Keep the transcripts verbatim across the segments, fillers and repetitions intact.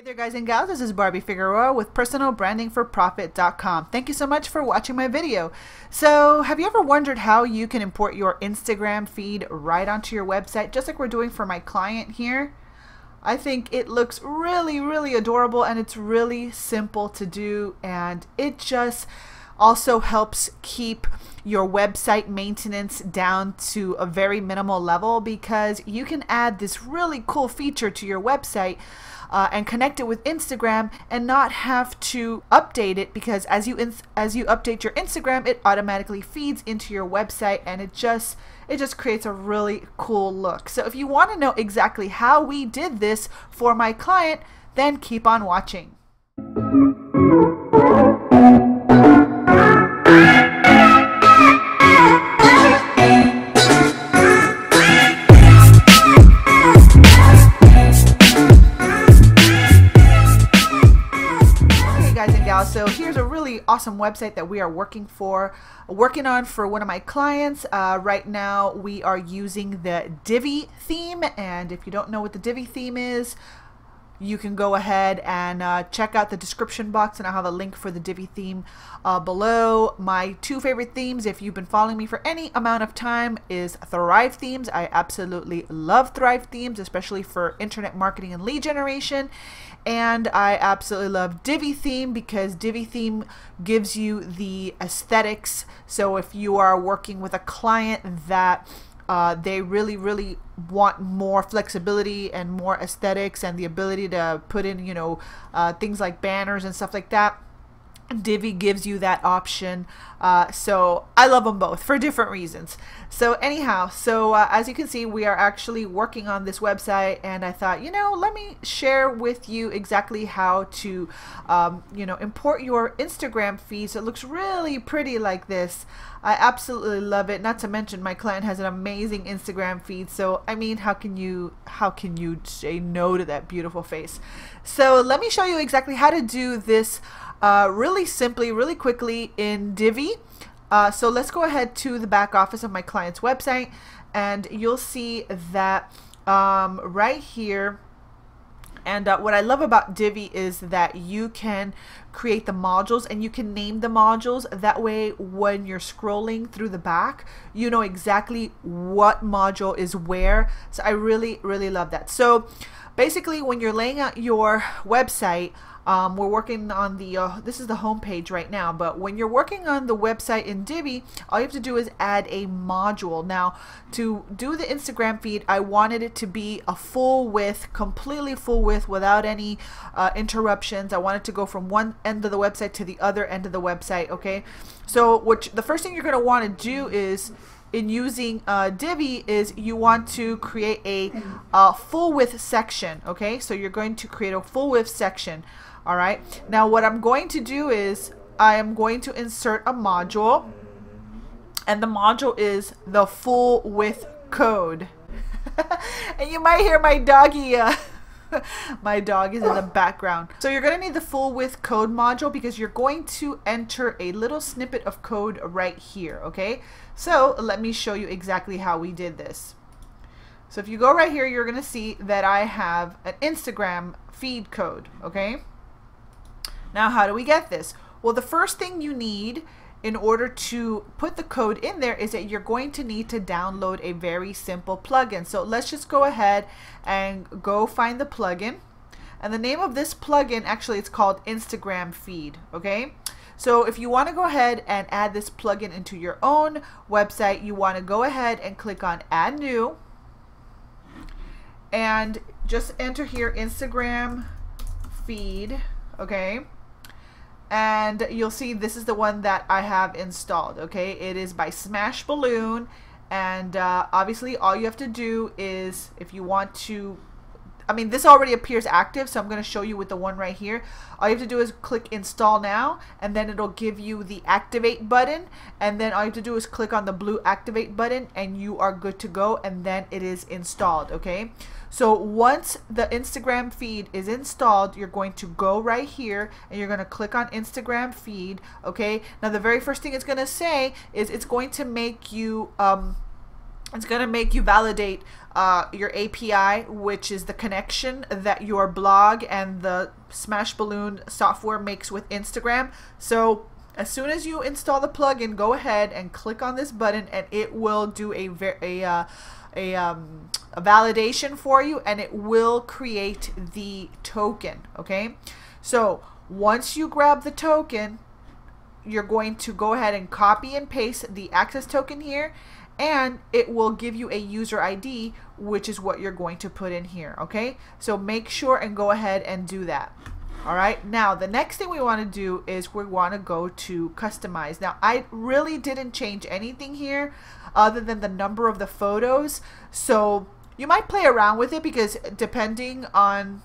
Hey there guys and gals, this is Barbie Figueroa with Personal Branding For Profit dot com. Thank you so much for watching my video. So have you ever wondered how you can import your Instagram feed right onto your website, just like we're doing for my client here? I think it looks really, really adorable, and it's really simple to do, and it just also helps keep your website maintenance down to a very minimal level, because you can add this really cool feature to your website Uh, and connect it with Instagram and not have to update it, because as you ins as you update your Instagram, it automatically feeds into your website, and it just it just creates a really cool look. So if you want to know exactly how we did this for my client, then keep on watching. So here's a really awesome website that we are working for, working on for one of my clients. Uh, right now we are using the Divi theme, and if you don't know what the Divi theme is, you can go ahead and uh, check out the description box, and I'll have a link for the Divi theme uh, below. My two favorite themes, if you've been following me for any amount of time, is Thrive Themes. I absolutely love Thrive Themes, especially for internet marketing and lead generation. And I absolutely love Divi theme, because Divi theme gives you the aesthetics. So if you are working with a client that Uh, they really, really want more flexibility and more aesthetics and the ability to put in, you know, uh, things like banners and stuff like that, Divi gives you that option. Uh, so I love them both for different reasons. So anyhow, so uh, as you can see, we are actually working on this website, and I thought, you know, let me share with you exactly how to, um, you know, import your Instagram feed so it looks really pretty like this. I absolutely love it. Not to mention, my client has an amazing Instagram feed, so I mean, how can you how can you say no to that beautiful face? So let me show you exactly how to do this uh, really simply, really quickly in Divi. Uh, so let's go ahead to the back office of my client's website, and you'll see that um, right here. And uh, what I love about Divi is that you can create the modules, and you can name the modules. That way, when you're scrolling through the back, you know exactly what module is where. So I really, really love that. So basically, when you're laying out your website, um, we're working on the, uh, this is the home page right now, but when you're working on the website in Divi, all you have to do is add a module. Now, to do the Instagram feed, I wanted it to be a full width, completely full width, without any uh, interruptions. I wanted to go from one end of the website to the other end of the website, okay? So what, the first thing you're going to want to do is, in using uh, Divi, is you want to create a uh, full width section, okay? So you're going to create a full width section, all right? Now what I'm going to do is I am going to insert a module, and the module is the full width code. And you might hear my doggy uh, my dog is in the background. So you're going to need the full width code module, because you're going to enter a little snippet of code right here, okay? So let me show you exactly how we did this. So if you go right here, you're going to see that I have an Instagram feed code, okay? Now how do we get this? Well, the first thing you need in order to put the code in there is that you're going to need to download a very simple plugin. So let's just go ahead and go find the plugin, and the name of this plugin, actually it's called Instagram Feed, okay? So if you want to go ahead and add this plugin into your own website, you want to go ahead and click on Add New, and just enter here Instagram Feed, okay? And you'll see this is the one that I have installed, okay? It is by Smash Balloon, and uh, obviously all you have to do is, if you want to, I mean, this already appears active, so I'm going to show you with the one right here. All you have to do is click Install Now, and then it'll give you the Activate button, and then all you have to do is click on the blue Activate button, and you are good to go, and then it is installed, okay? So once the Instagram feed is installed, you're going to go right here, and you're going to click on Instagram feed, okay? Now the very first thing it's going to say is it's going to make you um, It's going to make you validate uh, your A P I, which is the connection that your blog and the Smash Balloon software makes with Instagram. So as soon as you install the plugin, go ahead and click on this button, and it will do a a, uh, a, um, a validation for you, and it will create the token. Okay, so once you grab the token, you're going to go ahead and copy and paste the access token here, and it will give you a user I D, which is what you're going to put in here. Okay, so make sure and go ahead and do that. All right, now the next thing we want to do is we want to go to customize. Now I really didn't change anything here other than the number of the photos, so you might play around with it, because depending on,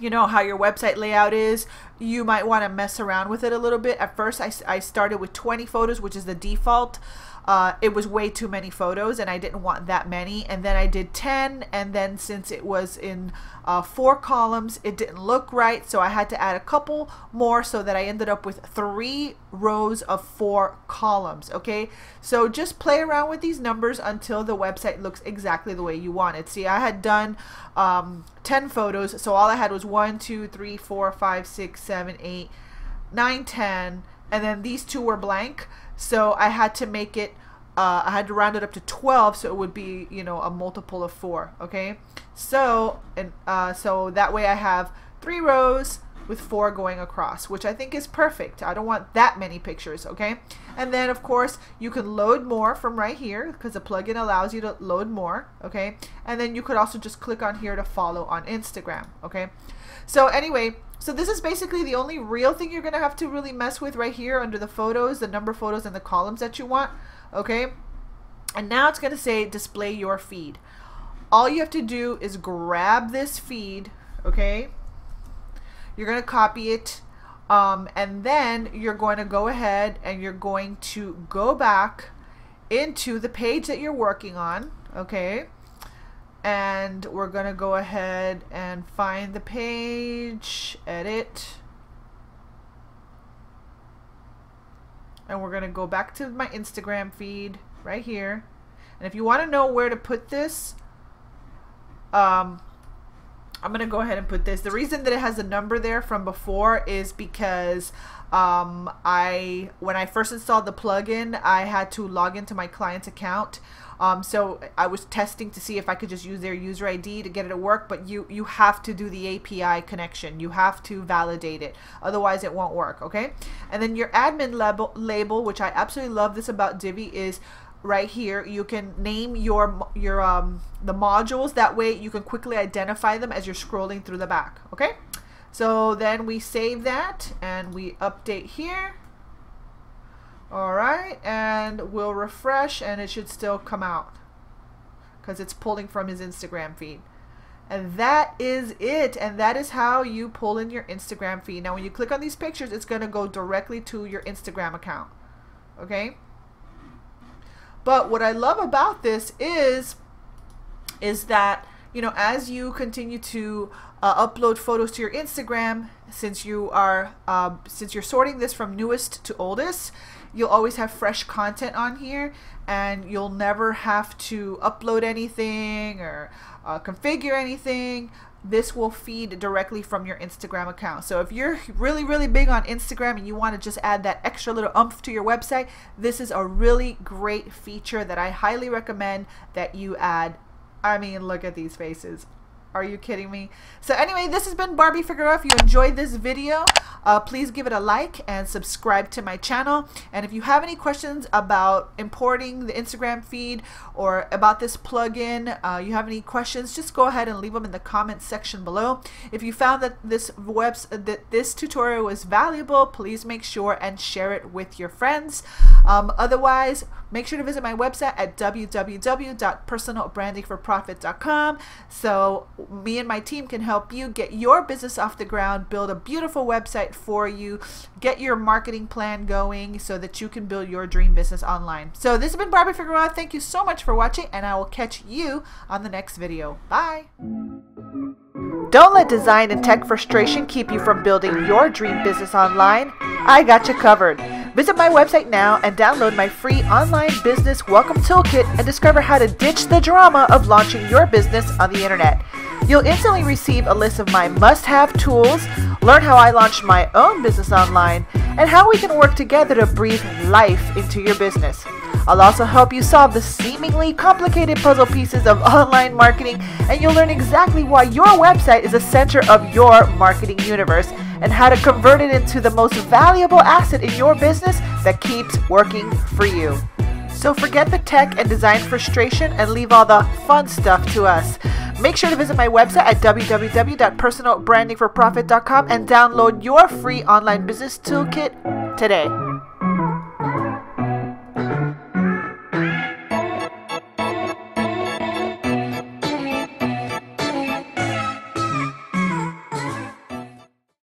you know, how your website layout is, you might want to mess around with it a little bit. At first I, I started with twenty photos, which is the default. Uh, it was way too many photos and I didn't want that many, and then I did ten, and then since it was in uh, four columns, it didn't look right, so I had to add a couple more, so that I ended up with three rows of four columns. Okay, so just play around with these numbers until the website looks exactly the way you want it. See, I had done um, ten photos, so all I had was one two three four five six seven eight nine ten, and then these two were blank. So I had to make it, uh, I had to round it up to twelve, so it would be, you know, a multiple of four. Okay, so and uh, so that way I have three rows with four going across, which I think is perfect. I don't want that many pictures. Okay, and then of course you can load more from right here, because the plugin allows you to load more. Okay, and then you could also just click on here to follow on Instagram. Okay, so anyway. So this is basically the only real thing you're going to have to really mess with right here under the photos, the number of photos and the columns that you want. Okay. And now it's going to say display your feed. All you have to do is grab this feed. Okay. You're going to copy it. Um, and then you're going to go ahead and you're going to go back into the page that you're working on. Okay. And we're going to go ahead and find the page, edit. And we're going to go back to my Instagram feed right here. And if you want to know where to put this, um, I'm going to go ahead and put this. The reason that it has a number there from before is because um, I, when I first installed the plugin, I had to log into my client's account. Um, so I was testing to see if I could just use their user I D to get it to work, but you, you have to do the A P I connection. You have to validate it. Otherwise it won't work. Okay. And then your admin label, label, which I absolutely love this about Divi, is right here. You can name your, your, um, the modules. That way you can quickly identify them as you're scrolling through the back. Okay. So then we save that and we update here. Alright, and we'll refresh, and it should still come out because it's pulling from his Instagram feed. And that is it, and that is how you pull in your Instagram feed. Now when you click on these pictures, it's going to go directly to your Instagram account. Okay, but what I love about this is is that, you know, as you continue to uh, upload photos to your Instagram, since you are uh, since you're sorting this from newest to oldest, you'll always have fresh content on here, and you'll never have to upload anything or uh, configure anything. This will feed directly from your Instagram account. So if you're really, really big on Instagram and you want to just add that extra little oomph to your website, this is a really great feature that I highly recommend that you add. I mean, look at these faces. Are you kidding me? So anyway, this has been Barbie Figueroa. If you enjoyed this video, uh, please give it a like and subscribe to my channel. And if you have any questions about importing the Instagram feed or about this plugin, uh, you have any questions, just go ahead and leave them in the comments section below. If you found that this webs that this tutorial was valuable, please make sure and share it with your friends. Um, otherwise, make sure to visit my website at w w w dot personal branding for profit dot com. So me and my team can help you get your business off the ground, build a beautiful website for you, get your marketing plan going so that you can build your dream business online. So this has been Barbie Figueroa. Thank you so much for watching, and I will catch you on the next video. Bye. Don't let design and tech frustration keep you from building your dream business online. I got you covered. Visit my website now and download my free online business welcome toolkit and discover how to ditch the drama of launching your business on the internet. You'll instantly receive a list of my must-have tools, learn how I launched my own business online, and how we can work together to breathe life into your business. I'll also help you solve the seemingly complicated puzzle pieces of online marketing, and you'll learn exactly why your website is the center of your marketing universe and how to convert it into the most valuable asset in your business that keeps working for you. So forget the tech and design frustration and leave all the fun stuff to us. Make sure to visit my website at w w w dot personal branding for profit dot com and download your free online business toolkit today.